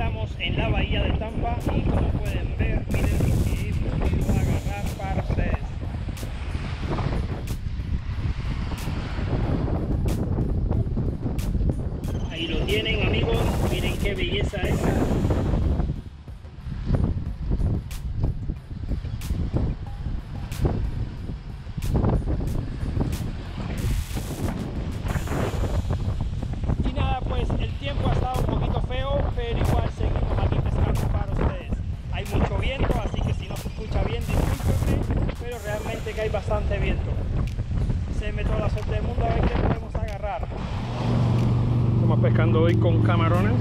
Estamos en la bahía de Tampa y como pueden ver, miren lo que he podido agarrar parces. Ahí lo tienen, amigos, miren qué belleza esa. El tiempo ha estado un poquito feo, pero igual seguimos aquí pescando para ustedes. Hay mucho viento, así que si no se escucha bien, discúlpenme, pero realmente que hay bastante viento. Se me toda la suerte del mundo a ver qué podemos agarrar. Estamos pescando hoy con camarones.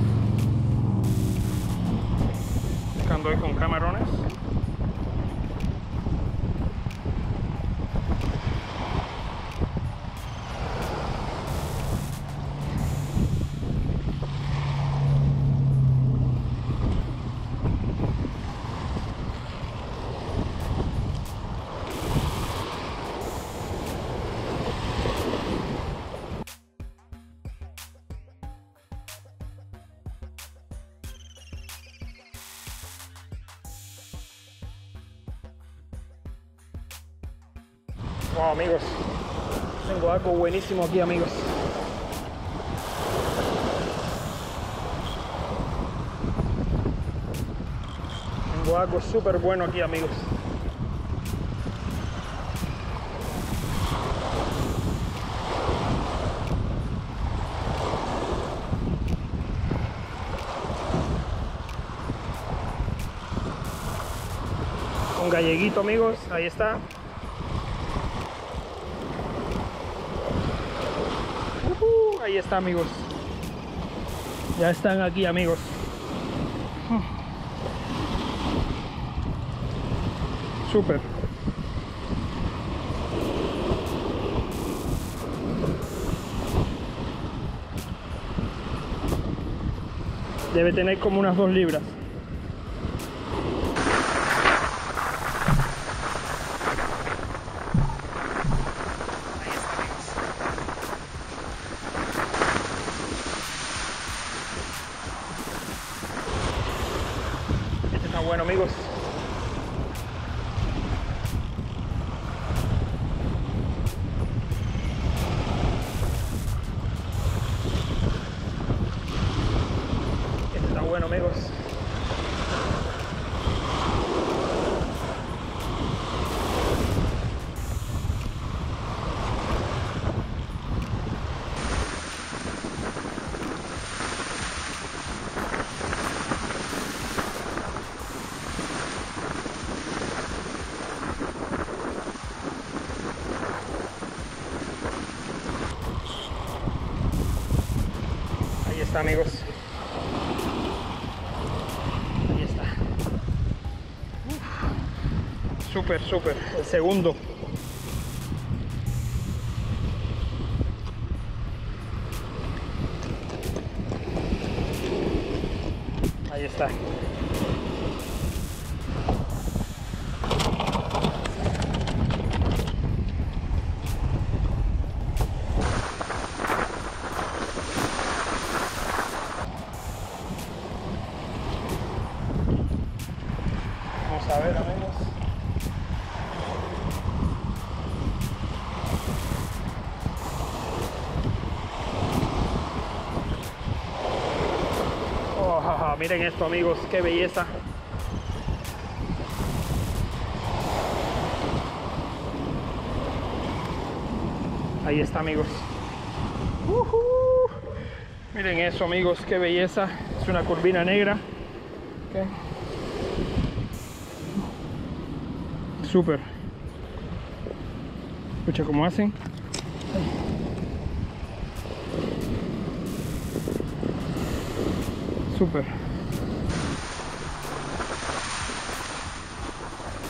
Wow, amigos, tengo algo buenísimo aquí, amigos. Tengo algo súper bueno aquí, amigos. Un galleguito, amigos, ahí está. Ahí está, amigos. Ya están aquí, amigos. Súper. Debe tener como unas 2 libras. Bueno, amigos, este está bueno, amigos. Amigos, ahí está. Súper, súper. El segundo. Ahí está. A ver, amigos. Oh, ja, ja. Miren esto, amigos, qué belleza. Ahí está, amigos. Miren eso, amigos, qué belleza. Es una corvina negra. Okay. Súper. Escucha cómo hacen. Súper.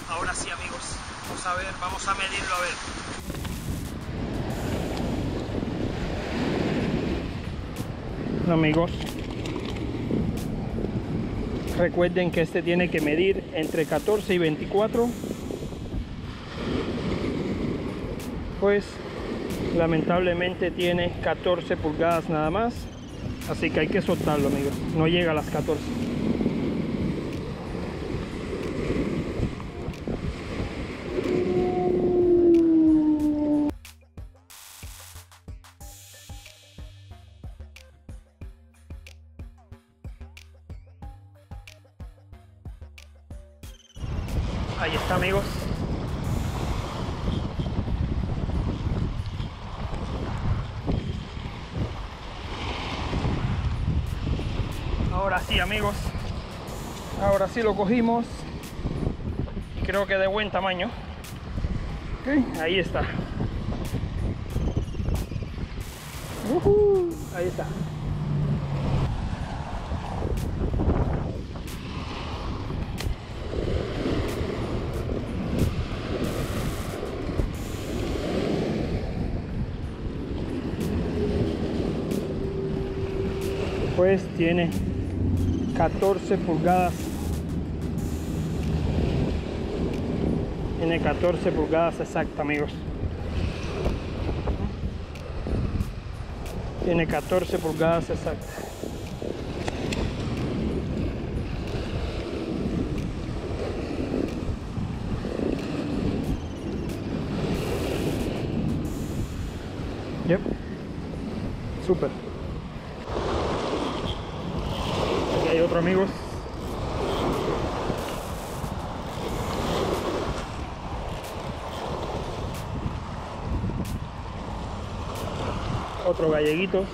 Ahora sí, amigos. Vamos a ver, vamos a medirlo a ver. Amigos, recuerden que este tiene que medir entre 14 y 24. Pues lamentablemente tiene 14 pulgadas nada más, así que hay que soltarlo, amigos. No llega a las 14. Ahí está, amigos. Ahora sí, amigos. Ahora sí lo cogimos. Y creo que de buen tamaño. Okay, ahí está. Ahí está. Pues tiene 14 pulgadas. Tiene 14 pulgadas exacta, amigos. Tiene 14 pulgadas exacta. Yep. Súper. Aquí hay otro, amigos. Otro galleguito.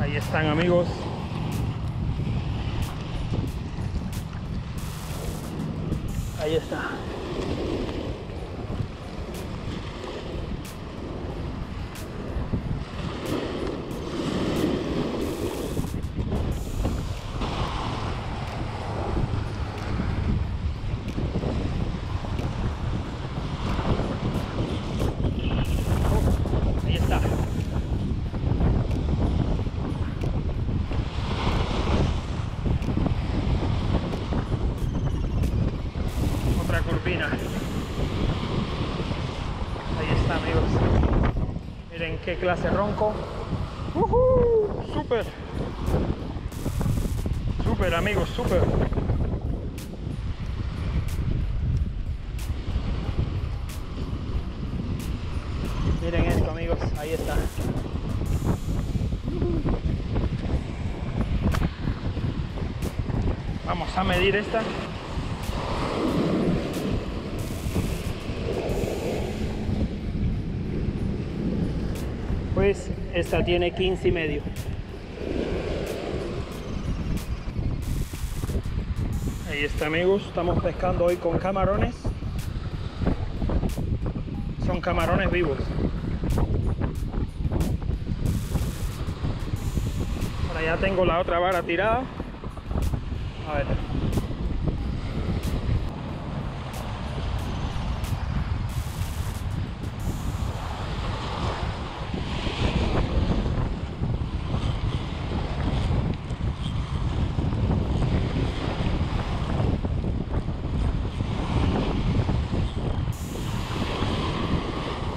Ahí están, amigos. Ahí está. Ahí está, amigos. Miren qué clase ronco. Súper. Súper, amigos, súper. Miren esto, amigos. Ahí está. Vamos a medir esta. Pues esta tiene 15,5. Ahí está, amigos. Estamos pescando hoy con camarones. Son camarones vivos. Ahora ya tengo la otra vara tirada. A ver.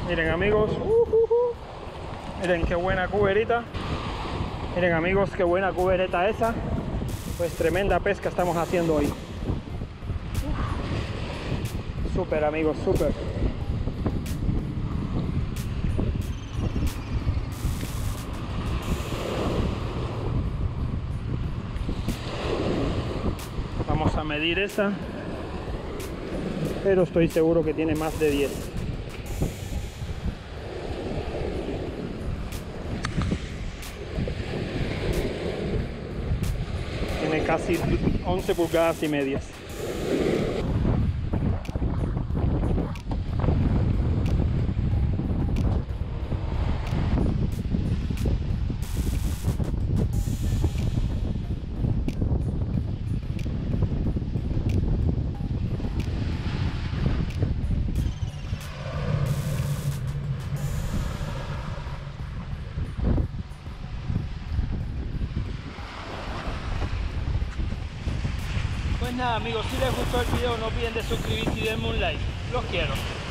Miren, amigos, miren qué buena cuberita. Miren, amigos, qué buena cubereta esa. Pues tremenda pesca estamos haciendo hoy. Súper, amigos, súper. Vamos a medir esa. Pero estoy seguro que tiene más de 10. Casi 11 pulgadas y medias. Pues nada, amigos, si les gustó el video no olviden de suscribirse y denme un like. Los quiero.